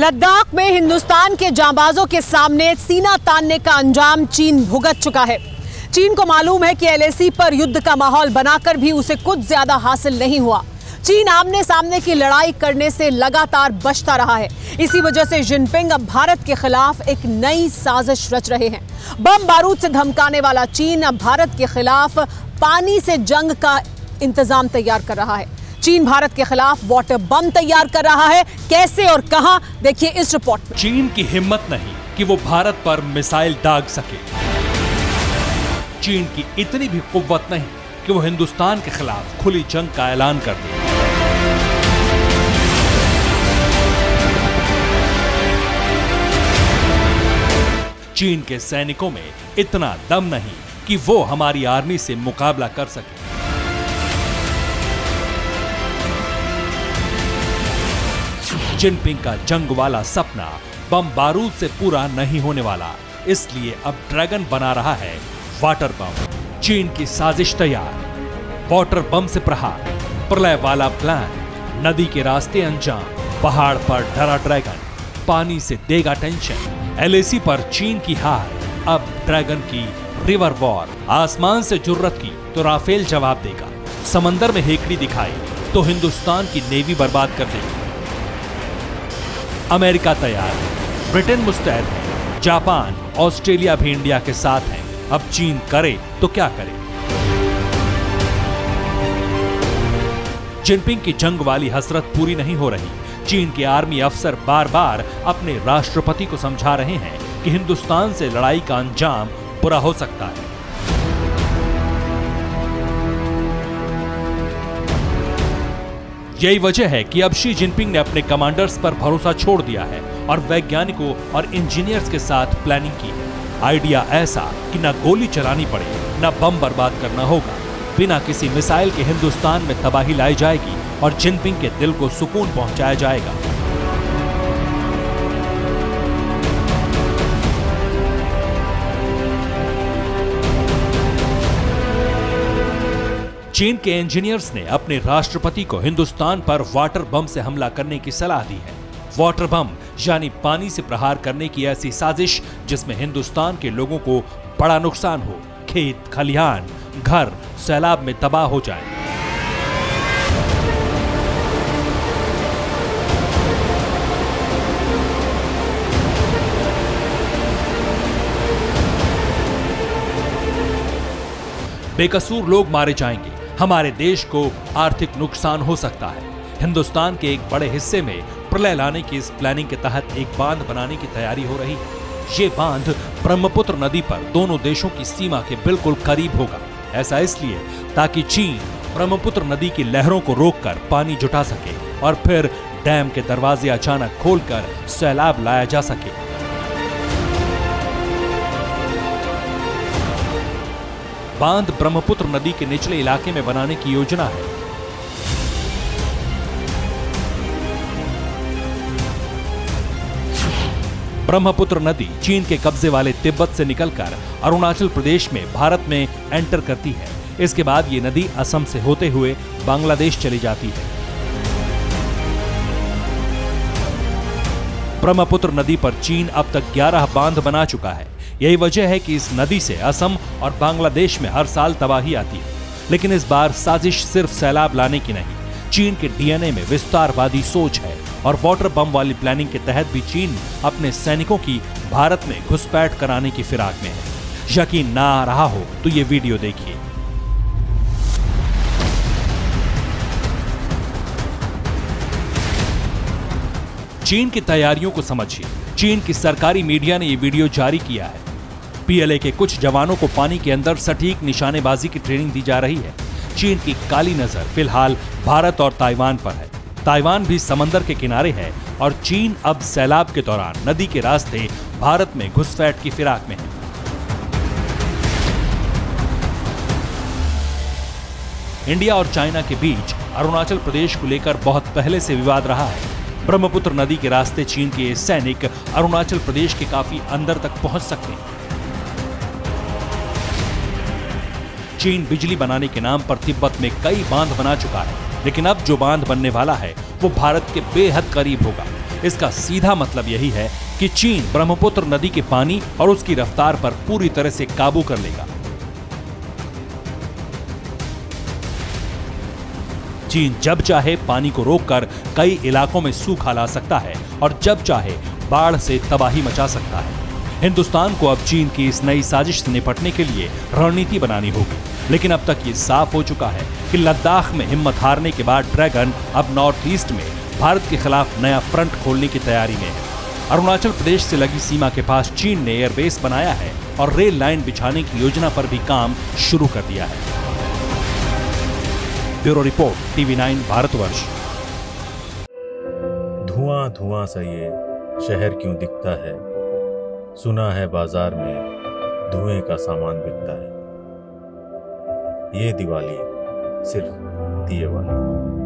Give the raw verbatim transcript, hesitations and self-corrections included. लद्दाख में हिंदुस्तान के जांबाजों के सामने सीना तानने का अंजाम चीन भुगत चुका है। चीन को मालूम है कि एलएसी पर युद्ध का माहौल बनाकर भी उसे कुछ ज्यादा हासिल नहीं हुआ। चीन आमने सामने की लड़ाई करने से लगातार बचता रहा है। इसी वजह से जिनपिंग अब भारत के खिलाफ एक नई साजिश रच रहे हैं। बम बारूद से धमकाने वाला चीन अब भारत के खिलाफ पानी से जंग का इंतजाम तैयार कर रहा है। चीन भारत के खिलाफ वाटर बम तैयार कर रहा है, कैसे और कहां, देखिए इस रिपोर्ट में। चीन की हिम्मत नहीं कि वो भारत पर मिसाइल दाग सके। चीन की इतनी भी कुव्वत नहीं कि वो हिंदुस्तान के खिलाफ खुली जंग का ऐलान कर दे। चीन के सैनिकों में इतना दम नहीं कि वो हमारी आर्मी से मुकाबला कर सके। जिनपिंग का जंग वाला सपना बम बारूद से पूरा नहीं होने वाला, इसलिए अब ड्रैगन बना रहा है वाटर बम। चीन की साजिश तैयार, वाटर बम से प्रहार, प्रलय वाला प्लान, नदी के रास्ते अंजाम, पहाड़ पर डरा ड्रैगन, पानी से देगा टेंशन। एलएसी पर चीन की हार, अब ड्रैगन की रिवर वॉर। आसमान से जुर्रत की तो राफेल जवाब देगा, समंदर में हेकड़ी दिखाई तो हिंदुस्तान की नेवी बर्बाद कर देगी। अमेरिका तैयार, ब्रिटेन मुस्तैद है, जापान, ऑस्ट्रेलिया भी इंडिया के साथ हैं। अब चीन करे तो क्या करे? जिनपिंग की जंग वाली हसरत पूरी नहीं हो रही। चीन के आर्मी अफसर बार बार अपने राष्ट्रपति को समझा रहे हैं कि हिंदुस्तान से लड़ाई का अंजाम बुरा हो सकता है। यही वजह है कि अब शी जिनपिंग ने अपने कमांडर्स पर भरोसा छोड़ दिया है और वैज्ञानिकों और इंजीनियर्स के साथ प्लानिंग की है। आइडिया ऐसा कि ना गोली चलानी पड़े, ना बम बर्बाद करना होगा। बिना किसी मिसाइल के हिंदुस्तान में तबाही लाई जाएगी और जिनपिंग के दिल को सुकून पहुंचाया जाएगा। चीन के इंजीनियर्स ने अपने राष्ट्रपति को हिंदुस्तान पर वाटर बम से हमला करने की सलाह दी है। वाटर बम यानी पानी से प्रहार करने की ऐसी साजिश जिसमें हिंदुस्तान के लोगों को बड़ा नुकसान हो, खेत, खलिहान, घर सैलाब में तबाह हो जाए। बेकसूर लोग मारे जाएंगे, हमारे देश को आर्थिक नुकसान हो सकता है। हिंदुस्तान के एक बड़े हिस्से में प्रलय लाने की इस प्लानिंग के तहत एक बांध बनाने की तैयारी हो रही है। ये बांध ब्रह्मपुत्र नदी पर दोनों देशों की सीमा के बिल्कुल करीब होगा। ऐसा इसलिए ताकि चीन ब्रह्मपुत्र नदी की लहरों को रोककर पानी जुटा सके और फिर डैम के दरवाजे अचानक खोलकर सैलाब लाया जा सके। बांध ब्रह्मपुत्र नदी के निचले इलाके में बनाने की योजना है। ब्रह्मपुत्र नदी चीन के कब्जे वाले तिब्बत से निकलकर अरुणाचल प्रदेश में भारत में एंटर करती है। इसके बाद ये नदी असम से होते हुए बांग्लादेश चली जाती है। ब्रह्मपुत्र नदी पर चीन अब तक ग्यारह बांध बना चुका है। यही वजह है कि इस नदी से असम और बांग्लादेश में हर साल तबाही आती है। लेकिन इस बार साजिश सिर्फ सैलाब लाने की नहीं, चीन के डीएनए में विस्तारवादी सोच है। और वाटर बम वाली प्लानिंग के तहत भी चीन अपने सैनिकों की भारत में घुसपैठ कराने की फिराक में है। यकीन ना आ रहा हो तो ये वीडियो देखिए। चीन की तैयारियों को समझिए। चीन की सरकारी मीडिया ने ये वीडियो जारी किया है। पीएलए के कुछ जवानों को पानी के अंदर सटीक निशानेबाजी की ट्रेनिंग दी जा रही है। चीन की काली नजर फिलहाल भारत और ताइवान पर है। ताइवान भी समंदर के किनारे है और चीन अब सैलाब के दौरान नदी के रास्ते भारत में घुसपैठ की फिराक में है। इंडिया और चाइना के बीच अरुणाचल प्रदेश को लेकर बहुत पहले से विवाद रहा है। ब्रह्मपुत्र नदी के रास्ते चीन के सैनिक अरुणाचल प्रदेश के काफी अंदर तक पहुंच सकते हैं। चीन बिजली बनाने के नाम पर तिब्बत में कई बांध बना चुका है, लेकिन अब जो बांध बनने वाला है वो भारत के बेहद करीब होगा। इसका सीधा मतलब यही है कि चीन ब्रह्मपुत्र नदी के पानी और उसकी रफ्तार पर पूरी तरह से काबू कर लेगा। चीन जब चाहे पानी को रोककर कई इलाकों में सूखा ला सकता है और जब चाहे बाढ़ से तबाही मचा सकता है। हिंदुस्तान को अब चीन की इस नई साजिश से निपटने के लिए रणनीति बनानी होगी, लेकिन अब तक ये साफ हो चुका है कि लद्दाख में हिम्मत हारने के बाद ड्रैगन अब नॉर्थ ईस्ट में भारत के खिलाफ नया फ्रंट खोलने की तैयारी में है। अरुणाचल प्रदेश से लगी सीमा के पास चीन ने एयरबेस बनाया है और रेल लाइन बिछाने की योजना पर भी काम शुरू कर दिया है। Bureau report, TV nine Bharatvarsh. धुआं धुआं सा ये शहर क्यों दिखता है, सुना है बाजार में धुएं का सामान बिकता है। ये दिवाली सिर्फ दिए वाली।